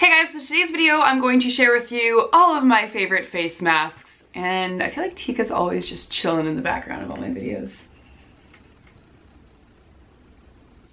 Hey guys, so today's video I'm going to share with you all of my favorite face masks, and I feel like Tika's always just chilling in the background of all my videos.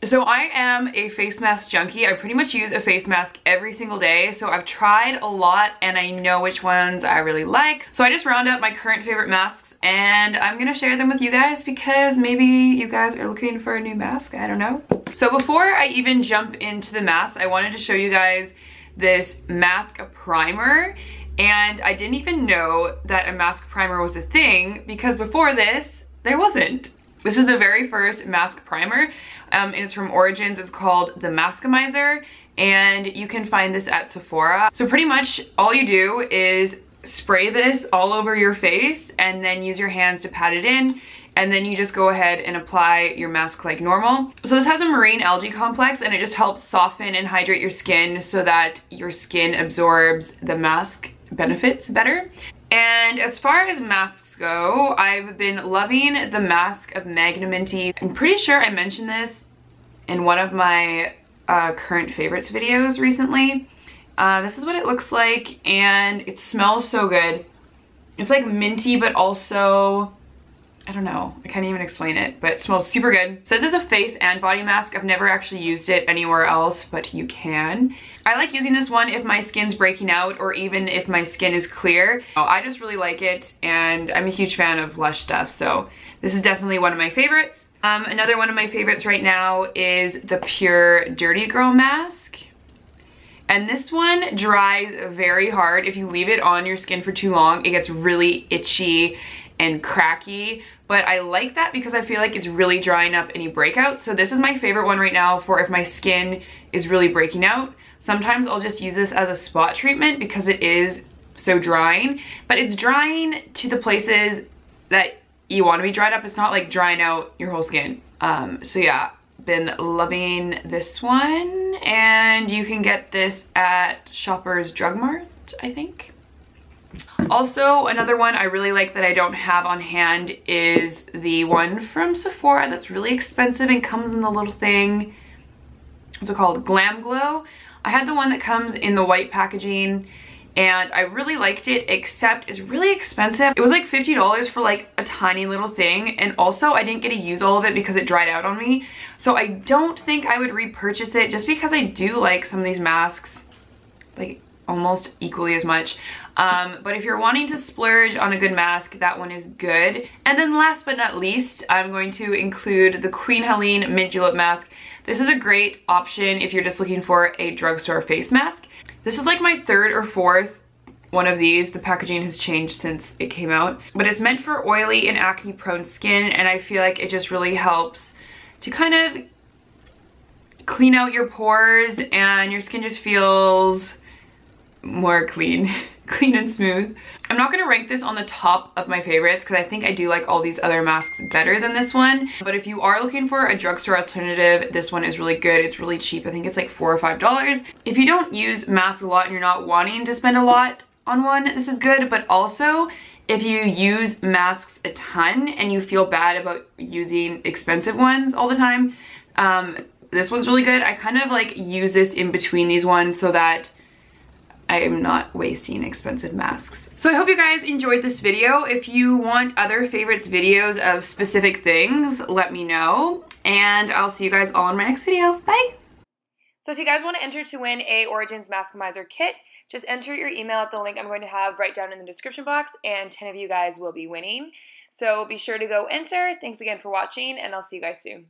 So I am a face mask junkie. I pretty much use a face mask every single day, so I've tried a lot and I know which ones I really like. So I just round up my current favorite masks and I'm gonna share them with you guys because maybe you guys are looking for a new mask, I don't know. So before I even jump into the mask, I wanted to show you guys this mask primer, and I didn't even know that a mask primer was a thing because before this, there wasn't. This is the very first mask primer, and it's from Origins. It's called the Maskimizer, and you can find this at Sephora. So pretty much all you do is spray this all over your face and then use your hands to pat it in, and then you just go ahead and apply your mask like normal. So this has a marine algae complex and it just helps soften and hydrate your skin so that your skin absorbs the mask benefits better. And as far as masks go, I've been loving the Mask of Magnaminty. I'm pretty sure I mentioned this in one of my current favorites videos recently. This is what it looks like, and it smells so good. It's like minty, but also, I don't know, I can't even explain it, but it smells super good. So this is a face and body mask. I've never actually used it anywhere else, but you can. I like using this one if my skin's breaking out or even if my skin is clear. I just really like it, and I'm a huge fan of Lush stuff, so this is definitely one of my favorites. Another one of my favorites right now is the Pure Dirty Girl mask. And this one dries very hard. If you leave it on your skin for too long, it gets really itchy and cracky, but I like that because I feel like it's really drying up any breakouts. So this is my favorite one right now for if my skin is really breaking out. Sometimes I'll just use this as a spot treatment because it is so drying, but it's drying to the places that you want to be dried up. It's not like drying out your whole skin. So yeah, been loving this one, and you can get this at Shoppers Drug Mart, I think. Also, another one I really like that I don't have on hand is the one from Sephora that's really expensive and comes in the little thing. What's it called? Glam Glow. I had the one that comes in the white packaging, and I really liked it, except it's really expensive. It was like $50 for like a tiny little thing, and also I didn't get to use all of it because it dried out on me. So I don't think I would repurchase it just because I do like some of these masks like almost equally as much. But if you're wanting to splurge on a good mask, that one is good. And then last but not least, I'm going to include the Queen Helene Mint Julep Mask. This is a great option if you're just looking for a drugstore face mask. This is like my third or fourth one of these. The packaging has changed since it came out. But it's meant for oily and acne prone skin, and I feel like it just really helps to kind of clean out your pores, and your skin just feels more clean and smooth. I'm not gonna rank this on the top of my favorites because I think I do like all these other masks better than this one, but if you are looking for a drugstore alternative, this one is really good. It's really cheap. I think it's like $4 or $5. If you don't use masks a lot and you're not wanting to spend a lot on one, this is good. But also, if you use masks a ton and you feel bad about using expensive ones all the time, this one's really good. I kind of like use this in between these ones so that I am not wasting expensive masks. So I hope you guys enjoyed this video. If you want other favorites videos of specific things, let me know. And I'll see you guys all in my next video. Bye! So if you guys want to enter to win a Origins Maskimizer kit, just enter your email at the link I'm going to have right down in the description box, and 10 of you guys will be winning. So be sure to go enter. Thanks again for watching, and I'll see you guys soon.